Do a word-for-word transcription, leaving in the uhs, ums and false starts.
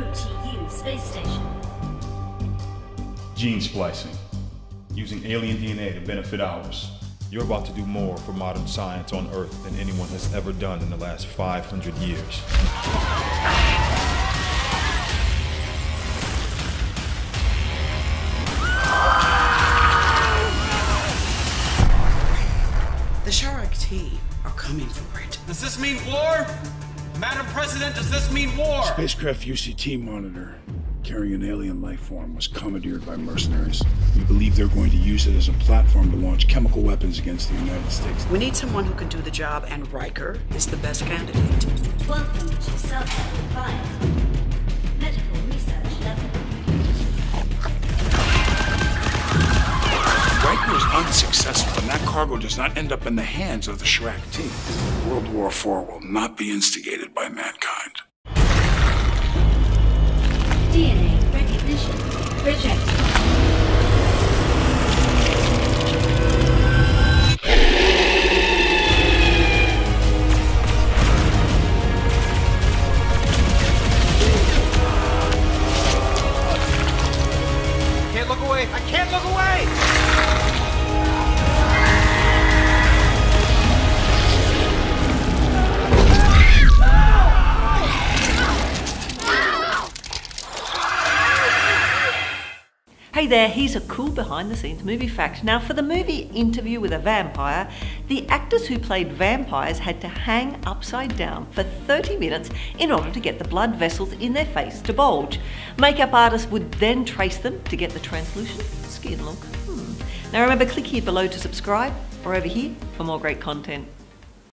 O T U space station. Gene splicing, using alien D N A to benefit ours. You're about to do more for modern science on Earth than anyone has ever done in the last five hundred years. The Sharak'Tae are coming for it. Does this mean war? Madam President, does this mean war? Spacecraft U C T monitor carrying an alien life form was commandeered by mercenaries. We believe they're going to use it as a platform to launch chemical weapons against the United States. We need someone who can do the job, and Riker is the best candidate. Welcome to South Carolina. Medical research level. Riker is unsuccessful, and that cargo does not end up in the hands of the Sharak'Tae. World War Four will not be instigated by mankind. D N A recognition rejected. Can't look away! I can't look away! Hey there, here's a cool behind-the-scenes movie fact. Now, for the movie Interview with a Vampire, the actors who played vampires had to hang upside down for thirty minutes in order to get the blood vessels in their face to bulge. Makeup artists would then trace them to get the translucent skin look. Hmm. Now remember, click here below to subscribe, or over here for more great content.